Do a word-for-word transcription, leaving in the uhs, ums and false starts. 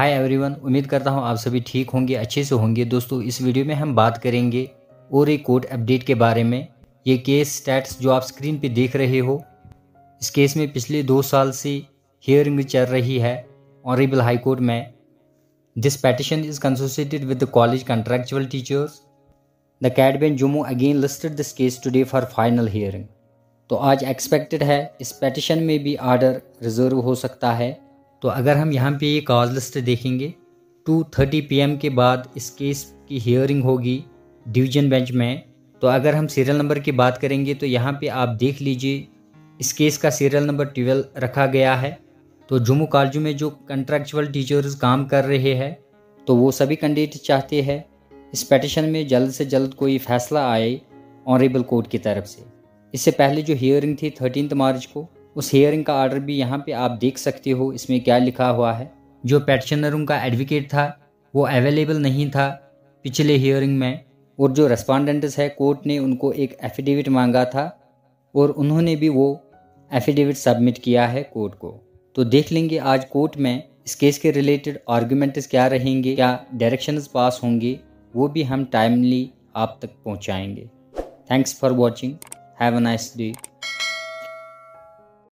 Hi everyone, उम्मीद करता हूँ आप सभी ठीक होंगे, अच्छे से होंगे। दोस्तों, इस वीडियो में हम बात करेंगे और एक कोर्ट अपडेट के बारे में। ये केस स्टैट्स जो आप स्क्रीन पे देख रहे हो, इस केस में पिछले दो साल से हियरिंग चल रही है ऑनरेबल हाई कोर्ट में। This petition is कंसोसिएटेड with the college contractual teachers. The CAT bench Jammu again listed this case today for final hearing. तो आज एक्सपेक्टेड है इस पेटिशन में भी आर्डर रिजर्व हो सकता है। तो अगर हम यहाँ पे ये कॉज लिस्ट देखेंगे, टू थर्टी पी एम के बाद इस केस की हियरिंग होगी डिवीजन बेंच में। तो अगर हम सीरियल नंबर की बात करेंगे तो यहाँ पे आप देख लीजिए, इस केस का सीरियल नंबर ट्वेल्व रखा गया है। तो जम्मू कॉलेजों में जो कंट्रैक्चुअल टीचर्स काम कर रहे हैं, तो वो सभी कैंडिडेट चाहते हैं इस पेटिशन में जल्द से जल्द कोई फैसला आए ऑनरेबल कोर्ट की तरफ से। इससे पहले जो हियरिंग थी थर्टीन मार्च को, उस हियरिंग का आर्डर भी यहाँ पे आप देख सकते हो, इसमें क्या लिखा हुआ है। जो पेटिशनरों का एडवोकेट था वो अवेलेबल नहीं था पिछले हियरिंग में, और जो रेस्पॉन्डेंट्स है, कोर्ट ने उनको एक एफिडेविट मांगा था और उन्होंने भी वो एफिडेविट सबमिट किया है कोर्ट को। तो देख लेंगे आज कोर्ट में इस केस के रिलेटेड आर्ग्यूमेंट्स क्या रहेंगे, क्या डायरेक्शंस पास होंगे, वो भी हम टाइमली आप तक पहुँचाएँगे। Thanks for watching, have a nice day.